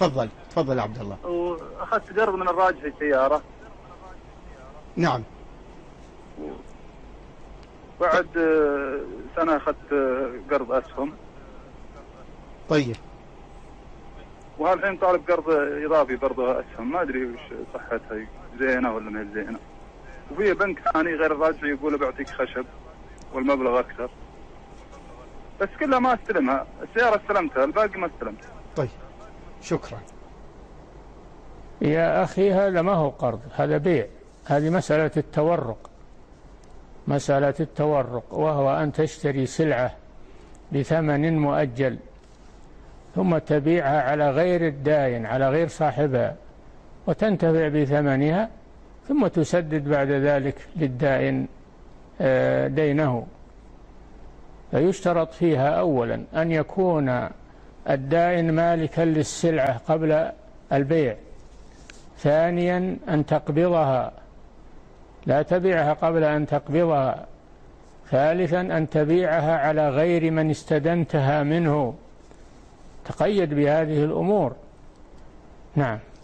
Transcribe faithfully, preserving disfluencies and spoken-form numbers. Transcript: تفضل تفضل يا عبد الله. واخذت قرض من الراجحي سياره. نعم. بعد سنه اخذت قرض اسهم. طيب. وهالحين طالب قرض اضافي برضه اسهم، ما ادري وش صحتها، زينه ولا ما هي زينه. وفي بنك ثاني غير الراجحي يقول بعطيك خشب والمبلغ اكثر. بس كلها ما استلمها، السياره استلمتها، الباقي ما استلمتها. طيب. شكرا. يا اخي هذا ما هو قرض، هذا بيع، هذه مسألة التورق. مسألة التورق وهو أن تشتري سلعة بثمن مؤجل ثم تبيعها على غير الدائن، على غير صاحبها، وتنتفع بثمنها ثم تسدد بعد ذلك للدائن دينه. فيشترط فيها أولا أن يكون الدائن مالكا للسلعة قبل البيع. ثانيا أن تقبضها، لا تبيعها قبل أن تقبضها. ثالثا أن تبيعها على غير من استدنتها منه. تقيد بهذه الأمور. نعم.